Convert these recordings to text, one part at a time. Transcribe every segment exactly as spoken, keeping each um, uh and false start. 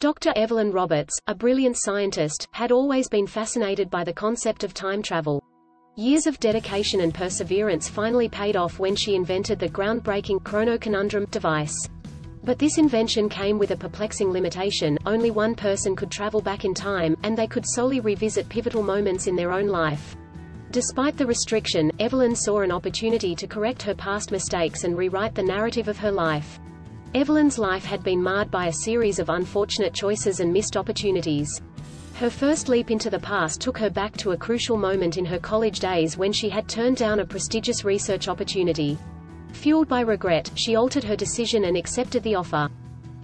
Doctor Evelyn Roberts, a brilliant scientist, had always been fascinated by the concept of time travel. Years of dedication and perseverance finally paid off when she invented the groundbreaking Chrono Conundrum device. But this invention came with a perplexing limitation: only one person could travel back in time, and they could solely revisit pivotal moments in their own life. Despite the restriction, Evelyn saw an opportunity to correct her past mistakes and rewrite the narrative of her life. Evelyn's life had been marred by a series of unfortunate choices and missed opportunities. Her first leap into the past took her back to a crucial moment in her college days when she had turned down a prestigious research opportunity. Fueled by regret, she altered her decision and accepted the offer.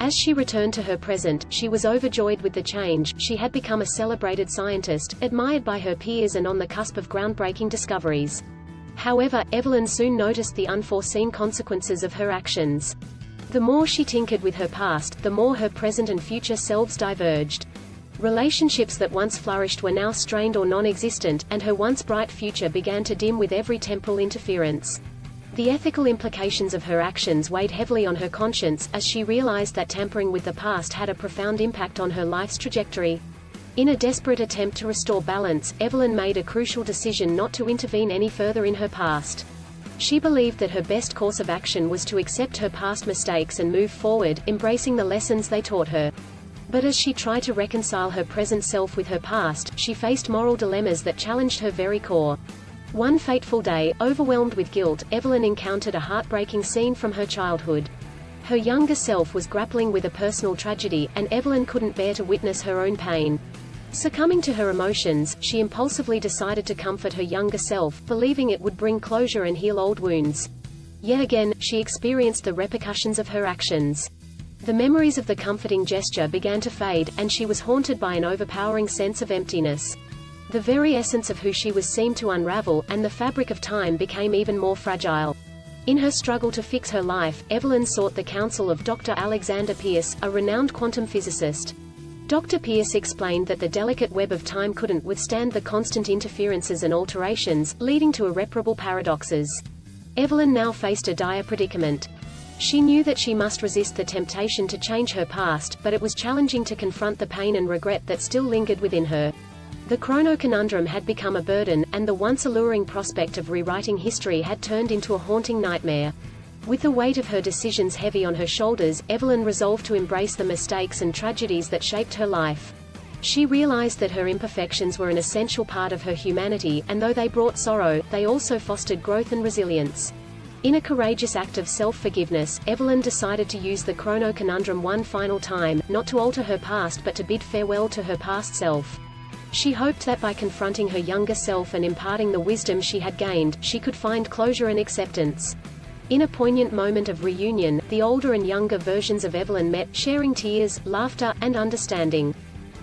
As she returned to her present, she was overjoyed with the change. She had become a celebrated scientist, admired by her peers and on the cusp of groundbreaking discoveries. However, Evelyn soon noticed the unforeseen consequences of her actions. The more she tinkered with her past, the more her present and future selves diverged. Relationships that once flourished were now strained or non-existent, and her once bright future began to dim with every temporal interference. The ethical implications of her actions weighed heavily on her conscience, as she realized that tampering with the past had a profound impact on her life's trajectory. In a desperate attempt to restore balance, Evelyn made a crucial decision not to intervene any further in her past. She believed that her best course of action was to accept her past mistakes and move forward, embracing the lessons they taught her. But as she tried to reconcile her present self with her past, she faced moral dilemmas that challenged her very core. One fateful day, overwhelmed with guilt, Evelyn encountered a heartbreaking scene from her childhood. Her younger self was grappling with a personal tragedy, and Evelyn couldn't bear to witness her own pain. Succumbing to her emotions, she impulsively decided to comfort her younger self, believing it would bring closure and heal old wounds. Yet again, she experienced the repercussions of her actions. The memories of the comforting gesture began to fade, and she was haunted by an overpowering sense of emptiness. The very essence of who she was seemed to unravel, and the fabric of time became even more fragile. In her struggle to fix her life, Evelyn sought the counsel of Doctor Alexander Pierce, a renowned quantum physicist. Doctor Pierce explained that the delicate web of time couldn't withstand the constant interferences and alterations, leading to irreparable paradoxes. Evelyn now faced a dire predicament. She knew that she must resist the temptation to change her past, but it was challenging to confront the pain and regret that still lingered within her. The Chrono Conundrum had become a burden, and the once alluring prospect of rewriting history had turned into a haunting nightmare. With the weight of her decisions heavy on her shoulders, Evelyn resolved to embrace the mistakes and tragedies that shaped her life. She realized that her imperfections were an essential part of her humanity, and though they brought sorrow, they also fostered growth and resilience. In a courageous act of self-forgiveness, Evelyn decided to use the Chrono Conundrum one final time, not to alter her past but to bid farewell to her past self. She hoped that by confronting her younger self and imparting the wisdom she had gained, she could find closure and acceptance. In a poignant moment of reunion, the older and younger versions of Evelyn met, sharing tears, laughter, and understanding.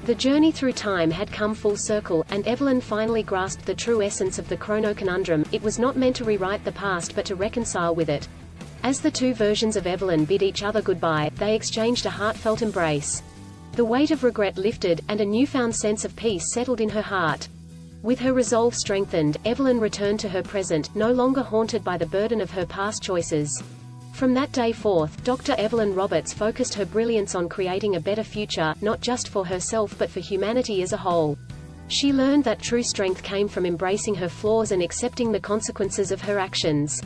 The journey through time had come full circle, and Evelyn finally grasped the true essence of the Chrono Conundrum. It was not meant to rewrite the past but to reconcile with it. As the two versions of Evelyn bid each other goodbye, they exchanged a heartfelt embrace. The weight of regret lifted, and a newfound sense of peace settled in her heart. With her resolve strengthened, Evelyn returned to her present, no longer haunted by the burden of her past choices. From that day forth, Doctor Evelyn Roberts focused her brilliance on creating a better future, not just for herself but for humanity as a whole. She learned that true strength came from embracing her flaws and accepting the consequences of her actions.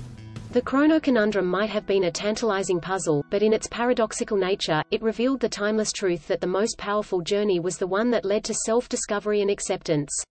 The Chrono Conundrum might have been a tantalizing puzzle, but in its paradoxical nature, it revealed the timeless truth that the most powerful journey was the one that led to self-discovery and acceptance.